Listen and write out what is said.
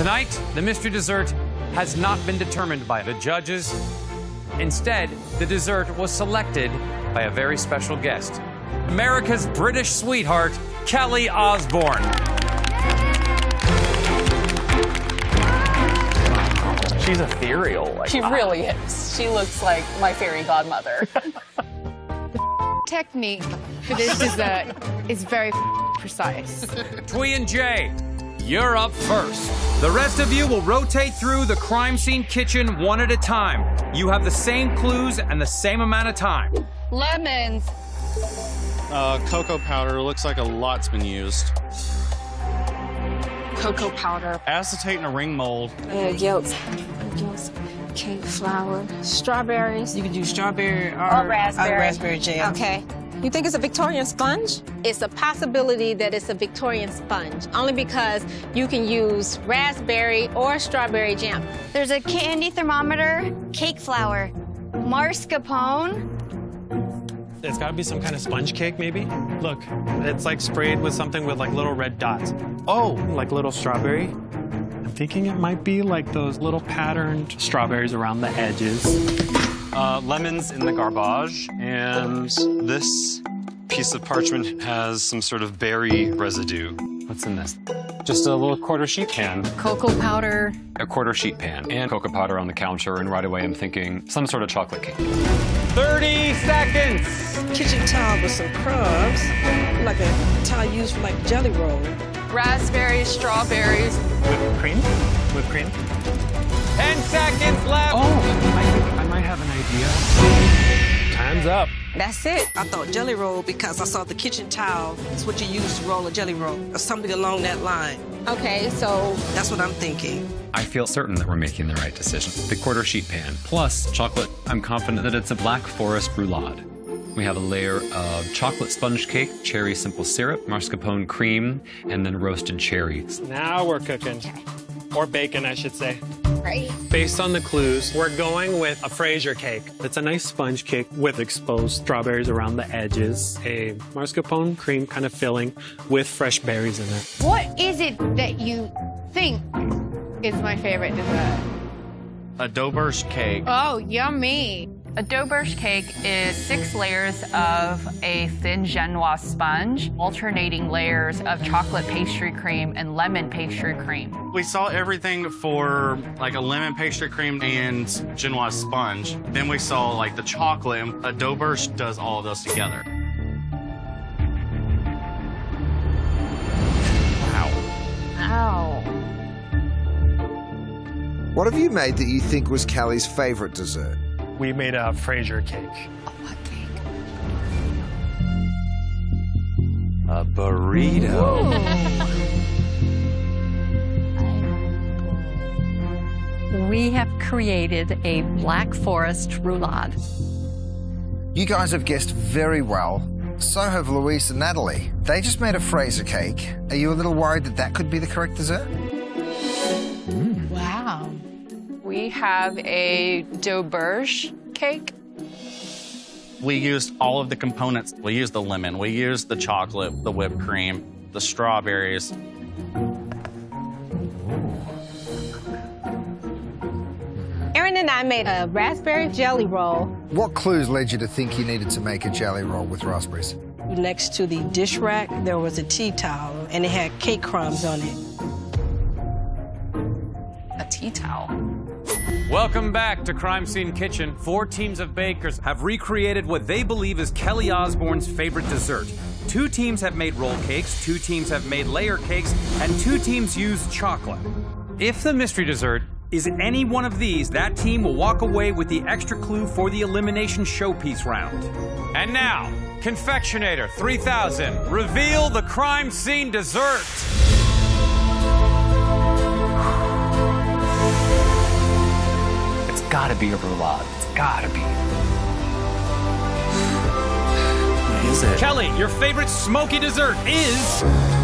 Tonight, the mystery dessert has not been determined by the judges. Instead, the dessert was selected by a very special guest, America's British sweetheart, Kelly Osbourne. She's ethereal. Like she really is. She looks like my fairy godmother. The technique for this dessert is very precise. Twee and Jay, you're up first. The rest of you will rotate through the crime scene kitchen one at a time. You have the same clues and the same amount of time. Lemons. Cocoa powder. Looks like a lot's been used. Cocoa powder. Acetate in a ring mold. Yolks. Cake flour. Strawberries. You can do strawberry or raspberry jam. Okay. You think it's a Victorian sponge? It's a possibility that it's a Victorian sponge, only because you can use raspberry or strawberry jam. There's a candy thermometer, cake flour, mascarpone. It's gotta be some kind of sponge cake, maybe? Look, it's like sprayed with something with like little red dots. Oh, like little strawberry. I'm thinking it might be like those little patterned strawberries around the edges. Lemons in the garbage, and this piece of parchment has some sort of berry residue. What's in this? Just a little quarter sheet pan. Cocoa powder. A quarter sheet pan and cocoa powder on the counter, and right away I'm thinking some sort of chocolate cake. 30 seconds! Kitchen towel with some crumbs, like a towel used for like jelly roll. Raspberries, strawberries. Whipped cream? Whipped cream. 10 seconds left! Oh, I think I might have an idea. Time's up. That's it. I thought jelly roll because I saw the kitchen towel. It's what you use to roll a jelly roll or something along that line. Okay, so... That's what I'm thinking. I feel certain that we're making the right decision. The quarter sheet pan plus chocolate. I'm confident that it's a Black Forest roulade. We have a layer of chocolate sponge cake, cherry simple syrup, mascarpone cream, and then roasted cherries. Now we're cooking. Okay. Or bacon, I should say. Right. Based on the clues, we're going with a Fraisier cake. It's a nice sponge cake with exposed strawberries around the edges, a mascarpone cream kind of filling with fresh berries in there. What is it that you think is my favorite dessert? A Doberge cake. Oh, yummy. A Dobers cake is 6 layers of a thin Genoise sponge, alternating layers of chocolate pastry cream and lemon pastry cream. We saw everything for like a lemon pastry cream and Genoise sponge. Then we saw like the chocolate. A Dobers does all of those together. Wow. What have you made that you think was Kelly's favorite dessert? We made a Fraisier cake. Oh, what cake? A burrito. We have created a Black Forest roulade. You guys have guessed very well. So have Luis and Natalie. They just made a Fraisier cake. Are you a little worried that that could be the correct dessert? Wow. We have a Doberge cake. We used all of the components. We used the lemon, we used the chocolate, the whipped cream, the strawberries. Erin and I made a raspberry jelly roll. What clues led you to think you needed to make a jelly roll with raspberries? Next to the dish rack, there was a tea towel, and it had cake crumbs on it. A tea towel. Welcome back to Crime Scene Kitchen. 4 teams of bakers have recreated what they believe is Kelly Osbourne's favorite dessert. 2 teams have made roll cakes, 2 teams have made layer cakes, and 2 teams used chocolate. If the mystery dessert is any one of these, that team will walk away with the extra clue for the elimination showpiece round. And now, Confectionator 3000, reveal the crime scene dessert. It's gotta be a roulade. It's gotta be. What is it? Kelly, your favorite smoky dessert is...